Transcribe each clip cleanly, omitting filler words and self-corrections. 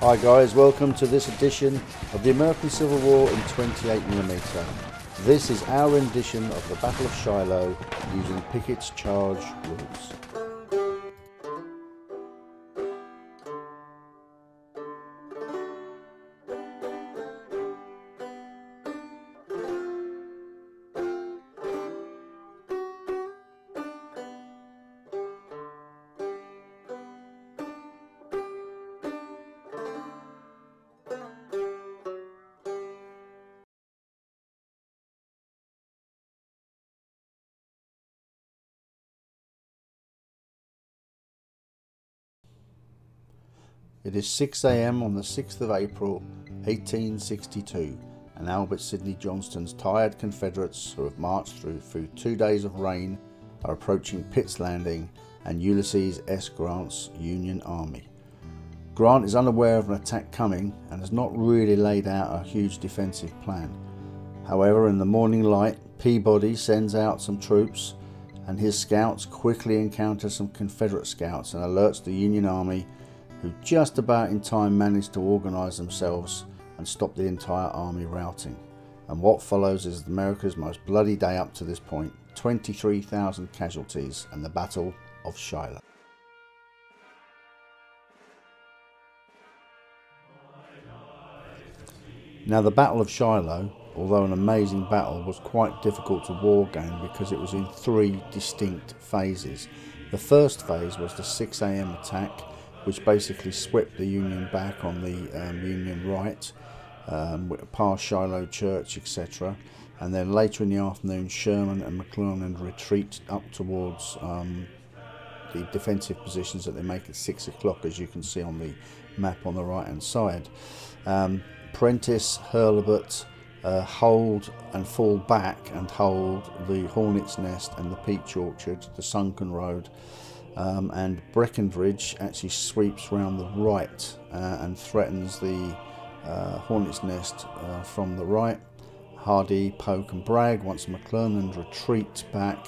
Hi guys, welcome to this edition of the American Civil War in 28mm. This is our rendition of the Battle of Shiloh using Pickett's Charge rules. It is 6 AM on the 6th of April, 1862, and Albert Sidney Johnston's tired Confederates, who have marched through 2 days of rain, are approaching Pitt's Landing and Ulysses S. Grant's Union Army. Grant is unaware of an attack coming and has not really laid out a huge defensive plan. However, in the morning light, Peabody sends out some troops, and his scouts quickly encounter some Confederate scouts and alerts the Union Army, who just about in time managed to organise themselves and stop the entire army routing. And what follows is America's most bloody day up to this point, 23,000 casualties and the Battle of Shiloh. Now, the Battle of Shiloh, although an amazing battle, was quite difficult to war game because it was in three distinct phases. The first phase was the 6 AM attack, which basically swept the Union back on the Union right, past Shiloh Church, etc. And then later in the afternoon, Sherman and McClernand retreat up towards the defensive positions that they make at 6 o'clock, as you can see on the map on the right-hand side. Prentiss, Hurlbut hold and fall back and hold the Hornet's Nest and the Peach Orchard, the Sunken Road. And Breckinridge actually sweeps round the right and threatens the Hornet's Nest from the right. Hardee, Polk and Bragg, once McClernand retreat back,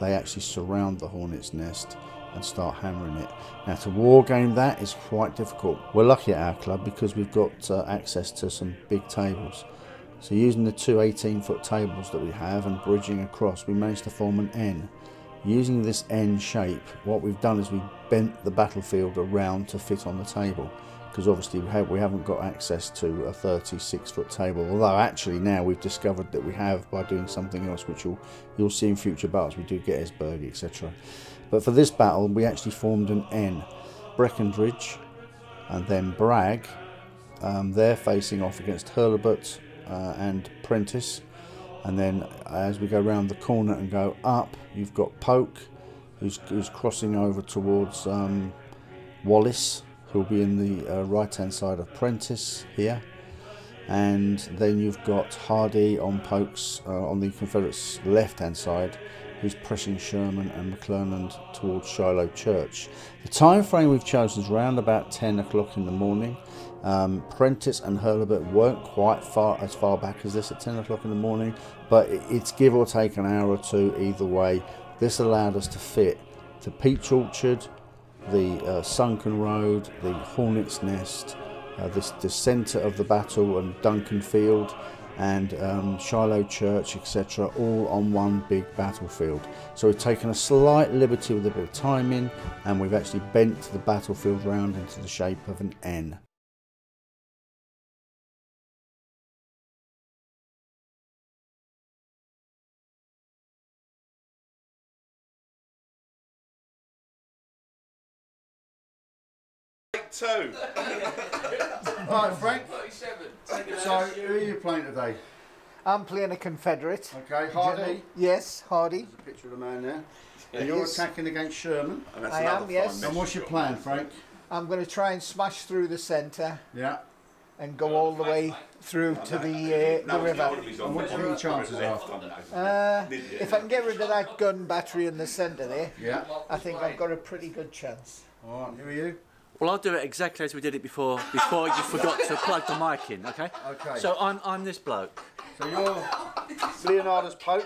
they actually surround the Hornet's Nest and start hammering it. Now, to war game that is quite difficult. We're lucky at our club because we've got access to some big tables. So using the two 18-foot tables that we have and bridging across, we managed to form an N. Using this N shape, what we've done is we've bent the battlefield around to fit on the table, because obviously we haven't got access to a 36-foot table, although actually now we've discovered that we have by doing something else, which you'll see in future battles. We do Gettysburg, etc. But for this battle, we actually formed an N. Breckinridge and then Bragg, they're facing off against Hurlbut and Prentiss. And then as we go round the corner and go up, you've got Polk, who's crossing over towards Wallace, who'll be in the right-hand side of Prentiss here. And then you've got Hardee on Polk's, on the Confederates' left-hand side, who's pressing Sherman and McClernand towards Shiloh Church. The time frame we've chosen is around about 10 o'clock in the morning. Prentiss and Hurlbut weren't quite as far back as this at 10 o'clock in the morning, but it's give or take an hour or two either way. This allowed us to fit the Peach Orchard, the Sunken Road, the Hornet's Nest, the centre of the battle and Duncan Field, and Shiloh Church, etc., all on one big battlefield. So we've taken a slight liberty with a bit of timing, and we've actually bent the battlefield round into the shape of an N. Two. All right, Frank. 37. So, who are you playing today? I'm playing a Confederate. Okay, Hardee? Yes, Hardee. There's a picture of the man there. Yeah. And you're attacking against Sherman? And that's I am, yes. And what's your plan, Frank? I'm going to try and smash through the centre. Yeah. And go all the way through to the river. And what do you think chances are? If I can get rid of that gun battery in the centre there, yeah. I think I've got a pretty good chance. All right, who are you? Well, I'll do it exactly as we did it before you forgot to plug the mic in, okay? Okay. So I'm this bloke. So you're Leonidas Polk.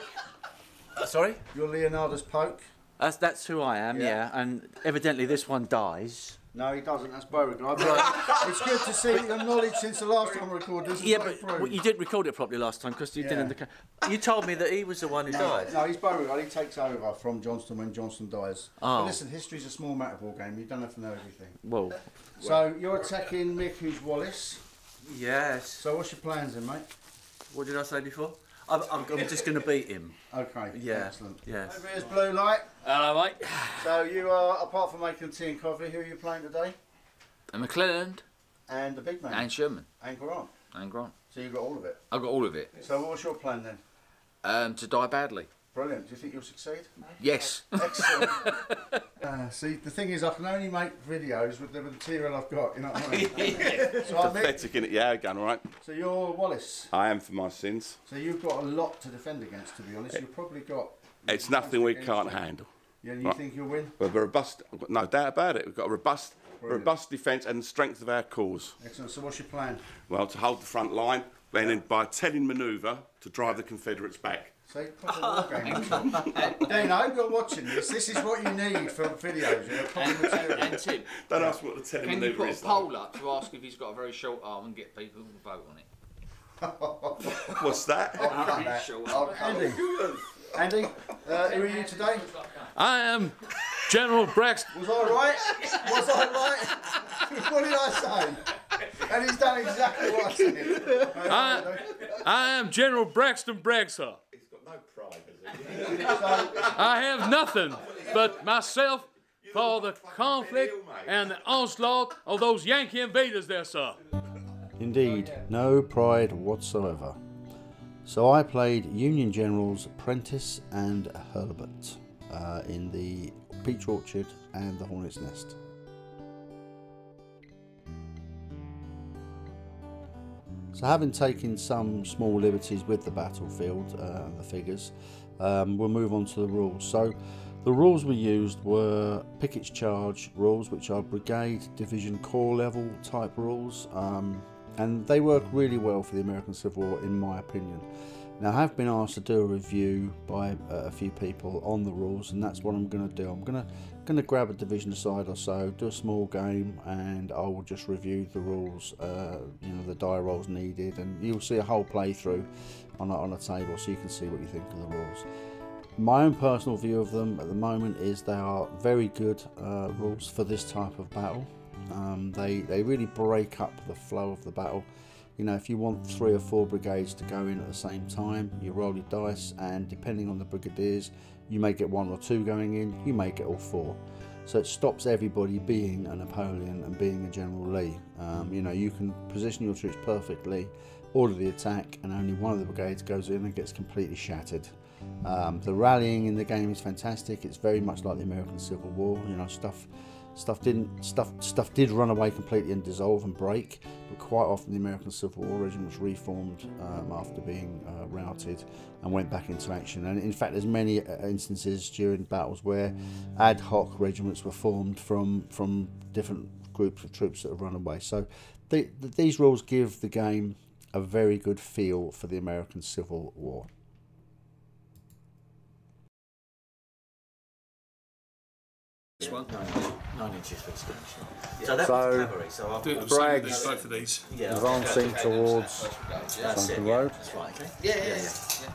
Sorry? You're Leonidas Polk. That's who I am, yeah. And evidently this one dies. No, he doesn't. That's Beauregard. But it's good to see your knowledge since the last time I recorded this. Yeah, but you didn't record it properly last time because you didn't. You told me that he was the one who died. No, he's Beauregard. He takes over from Johnston when Johnston dies. Oh. But listen, history's a small matter ball game. You don't have to know everything. Well, so you're attacking Mick, who's Wallace. Yes. So what's your plans then, mate? What did I say before? I'm just going to beat him. Okay. Yeah. Excellent. Yes. Over here's Blue Light. Hello, mate. So you are, apart from making tea and coffee, who are you playing today? And McClernand. And the big man. And Sherman. And Grant. And Grant. So you've got all of it? I've got all of it. So what's your plan then? To die badly. Brilliant. Do you think you'll succeed? Yes. Excellent. See, the thing is, I can only make videos with the material I've got, you know what I mean? So pathetic, innit? Yeah, again, all right. So you're Wallace? I am, for my sins. So you've got a lot to defend against, to be honest. You've probably got... It's nothing we can't handle. Yeah, you think you'll win? Well, we're robust, I've got no doubt about it. We've got a robust defence and the strength of our cause. Excellent. So what's your plan? Well, to hold the front line, and then by telling manoeuvre, to drive the Confederates back. So Dana, I hope you're watching this. This is what you need for videos. And Tim, don't ask what the television is. Can you put a poll up to ask if he's got a very short arm and get people to vote on it? What's that? Andy, who are you today? I am General Braxton. Was I right? Was I right? What did I say? And he's done exactly what I said. I am General Braxton Bragg, sir. I have nothing but myself for the conflict and the onslaught of those Yankee invaders there, sir. Indeed, no pride whatsoever. So I played Union Generals Prentiss and Hurlbut in the Peach Orchard and the Hornet's Nest. So having taken some small liberties with the battlefield and the figures, we'll move on to the rules. So the rules we used were Pickett's Charge rules, which are brigade, division, corps level type rules, and they work really well for the American Civil War in my opinion. Now I have been asked to do a review by a few people on the rules, and that's what I'm going to do. I'm going to grab a division aside or so, do a small game, and I will just review the rules, you know, the die rolls needed, and you'll see a whole playthrough on a table, so you can see what you think of the rules. My own personal view of them at the moment is they are very good rules for this type of battle. They really break up the flow of the battle. You know, if you want 3 or 4 brigades to go in at the same time, you roll your dice, and depending on the brigadiers, you may get 1 or 2 going in, you may get all 4. So it stops everybody being a Napoleon and being a General Lee. You know, you can position your troops perfectly, order the attack, and only one of the brigades goes in and gets completely shattered. The rallying in the game is fantastic. It's very much like the American Civil War. You know, stuff did run away completely and dissolve and break, but quite often the American Civil War regiments reformed after being routed and went back into action. And in fact, there's many instances during battles where ad hoc regiments were formed from different groups of troops that have run away. So these rules give the game a very good feel for the American Civil War. This one? 9 inches for extension. Yeah. So that was cavalry, so I'll do Bragg's both of these. Yeah, advancing towards Sunken Road. That's right, okay. Yeah.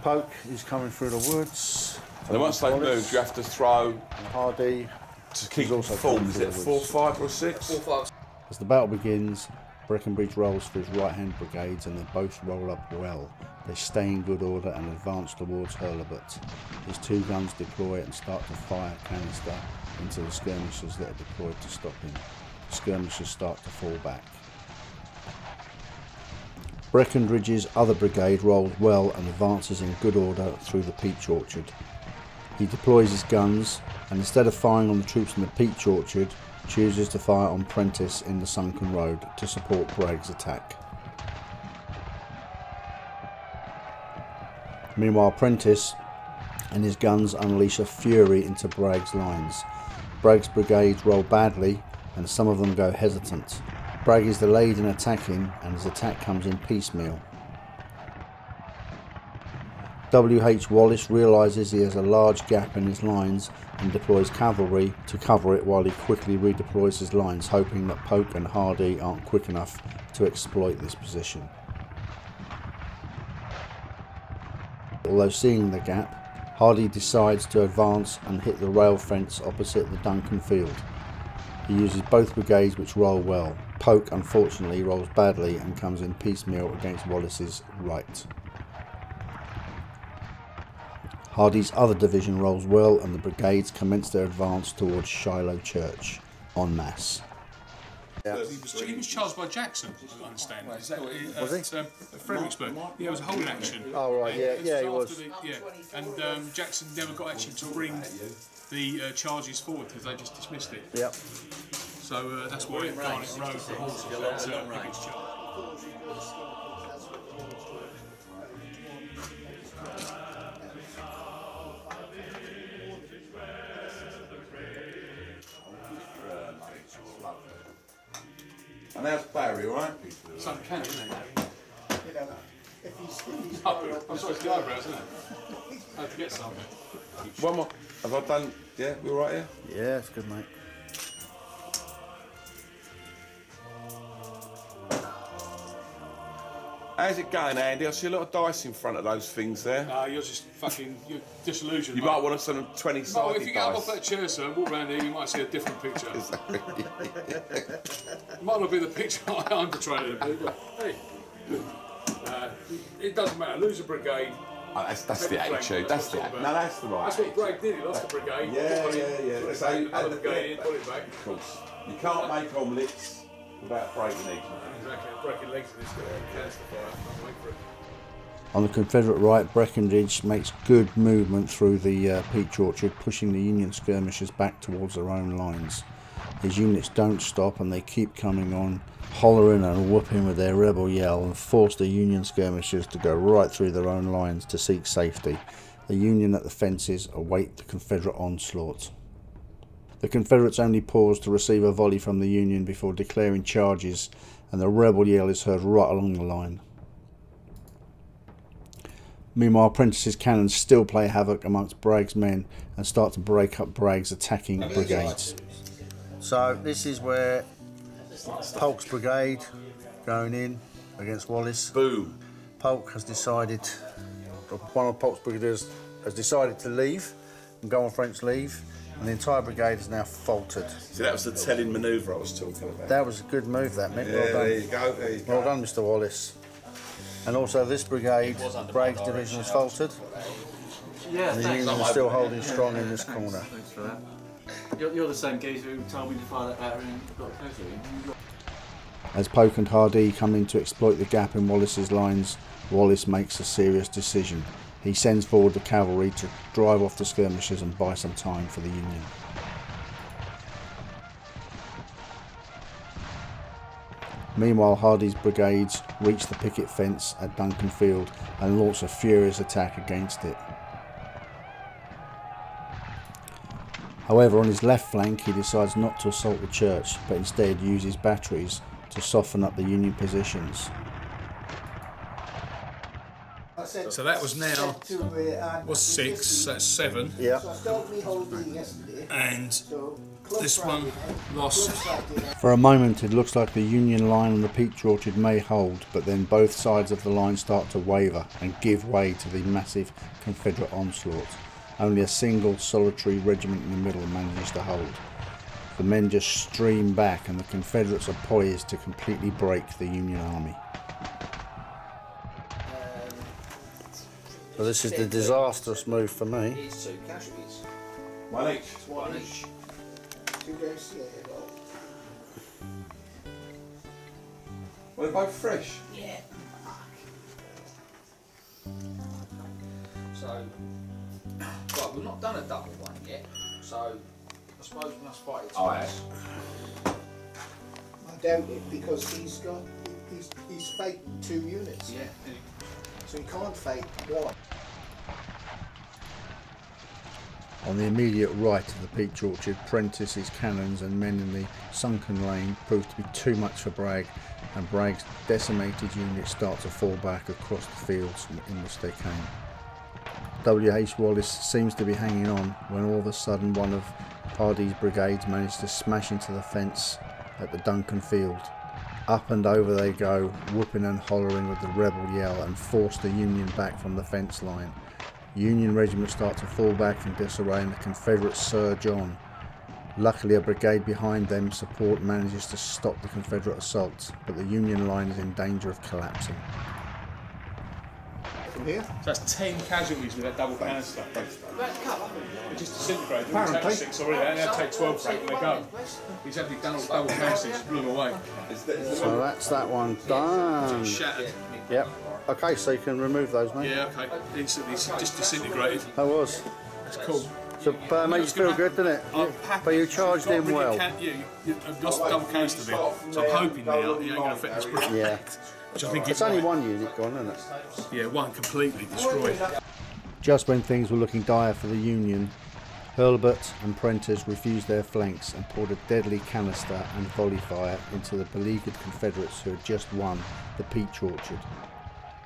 Polk is coming through the woods. And once they move, you have to throw Hardee to keep form. Is it 4, 5 or 6? 4, 5. As the battle begins, Breckinridge rolls for his right-hand brigades, and they both roll up well. They stay in good order and advance towards Hurlbut. His 2 guns deploy and start to fire canister into the skirmishers that are deployed to stop him. The skirmishers start to fall back. Breckinridge's other brigade rolls well and advances in good order through the Peach Orchard. He deploys his guns, and instead of firing on the troops in the Peach Orchard, chooses to fire on Prentiss in the Sunken Road to support Bragg's attack. Meanwhile, Prentiss and his guns unleash a fury into Bragg's lines. Bragg's brigades roll badly, and some of them go hesitant. Bragg is delayed in attacking, and his attack comes in piecemeal. W.H. Wallace realizes he has a large gap in his lines and deploys cavalry to cover it while he quickly redeploys his lines, hoping that Polk and Hardee aren't quick enough to exploit this position. Although seeing the gap, Hardee decides to advance and hit the rail fence opposite the Duncan Field. He uses both brigades, which roll well. Polk unfortunately rolls badly and comes in piecemeal against Wallace's right. Hardee's other division rolls well and the brigades commence their advance towards Shiloh Church en masse. Yeah. He was charged by Jackson, I understand. Is that, was he? Fredericksburg. Yeah, it was a whole action. Oh, right, yeah, he was. And Jackson never got actually to bring the charges forward because they just dismissed it. Yep. So that's why it Garnet Road for horses. Pickett's Charge. And that's Barry, right? It's uncanny, isn't it? I'm sorry, it's the eyebrows, isn't it? I have to get something. One more. Have I done? Yeah, we all right here? Yeah, it's good, mate. How's it going, Andy? I see a lot of dice in front of those things there. No, you're just fucking, you're disillusioned. You might want to send them 20-sided dice. Well, if you get up off that chair, sir, and walk around here, you might see a different picture. It might not be the picture I'm portraying to people. Hey, it doesn't matter. Lose a brigade. Oh, that's the attitude. That's the attitude. No, that's the right. That's what Bragg did. He lost the brigade. Yeah. So another brigade in, put it back. Of course. You can't make omelettes without breaking legs. Exactly, breaking legs in this guy. On the Confederate right, Breckinridge makes good movement through the Peach Orchard, pushing the Union skirmishers back towards their own lines. His units don't stop and they keep coming on, hollering and whooping with their rebel yell, and force the Union skirmishers to go right through their own lines to seek safety. The Union at the fences await the Confederate onslaught. The Confederates only pause to receive a volley from the Union before declaring charges, and the rebel yell is heard right along the line. Meanwhile, Prentiss's cannons still play havoc amongst Bragg's men and start to break up Bragg's attacking brigades. So this is where Polk's brigade going in against Wallace. Boom. Polk has decided, one of Polk's brigadiers has decided to leave and go on French leave. And the entire brigade is now faltered. So that was the telling manoeuvre I was talking about. That was a good move, that, Mick. Yeah, well done. There you go. Well done, Mr. Wallace. And also this brigade, Bragg's division, is faltered. Yeah, and the Union is still holding strong in this corner. Thanks for that. You're the same geezer who told me to fire that battery and got a casualty. As Polk and Hardee come in to exploit the gap in Wallace's lines, Wallace makes a serious decision. He sends forward the cavalry to drive off the skirmishers and buy some time for the Union. Meanwhile, Hardee's brigades reach the picket fence at Duncan Field and launch a furious attack against it. However, on his left flank, he decides not to assault the church, but instead uses batteries to soften up the Union positions. So that was now, was 6, that's 7. Yeah. And this one lost. For a moment it looks like the Union line on the Peach Orchard may hold, but then both sides of the line start to waver and give way to the massive Confederate onslaught. Only a single solitary regiment in the middle manages to hold. The men just stream back and the Confederates are poised to completely break the Union army. So this is the disastrous move for me. One each. Well, they're both fresh. Yeah. So, right, we've not done a double one yet. So, I suppose we must fight it twice. I doubt it because he's faking 2 units. Yeah. So you can't fake one. On the immediate right of the Peach Orchard, Prentiss's cannons and men in the sunken lane prove to be too much for Bragg, and Bragg's decimated units start to fall back across the fields in which they came. W.H. Wallace seems to be hanging on when all of a sudden one of Hardee's brigades managed to smash into the fence at the Duncan Field. Up and over they go, whooping and hollering with the rebel yell, and force the Union back from the fence line. Union regiments start to fall back in disarray and the Confederates surge on. Luckily, a brigade behind them support manages to stop the Confederate assault, but the Union line is in danger of collapsing. From here? So that's 10 casualties with that double canister. It just disintegrated. They take 6 already, they take 12 back and they go. He's had the double canisters blew away. So that's that one done. It's shattered. Yep. Okay, so you can remove those, mate. Yeah, okay. Instantly just disintegrated. That was. That's cool. So makes you feel good, doesn't it? But you charged him well. I've lost the double canister bit, so I'm hoping now that you ain't going to affect this. Yeah. Which I think it's only one unit gone, isn't it? Yeah, one completely destroyed. Just when things were looking dire for the Union, Hurlbut and Prentiss refused their flanks and poured a deadly canister and volley fire into the beleaguered Confederates who had just won the Peach Orchard.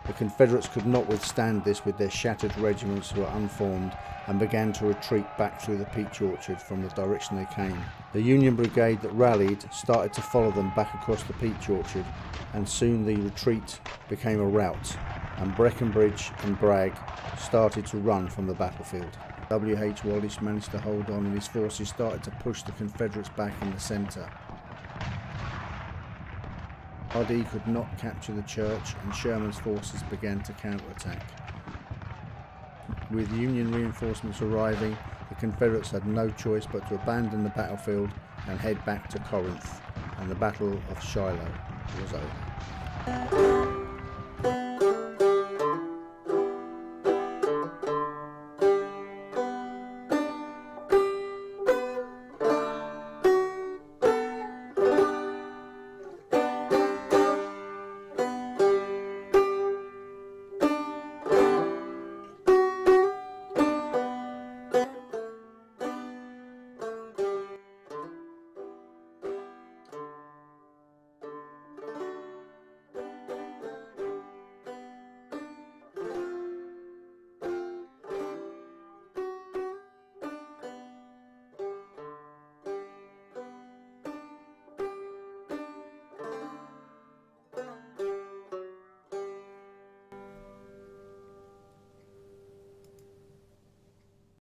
The Confederates could not withstand this with their shattered regiments who were unformed and began to retreat back through the Peach Orchard from the direction they came. The Union brigade that rallied started to follow them back across the Peach Orchard, and soon the retreat became a rout, and Breckinridge and Bragg started to run from the battlefield. W.H. Wallace managed to hold on and his forces started to push the Confederates back in the centre. Hardee could not capture the church and Sherman's forces began to counterattack. With Union reinforcements arriving, the Confederates had no choice but to abandon the battlefield and head back to Corinth, and the Battle of Shiloh was over.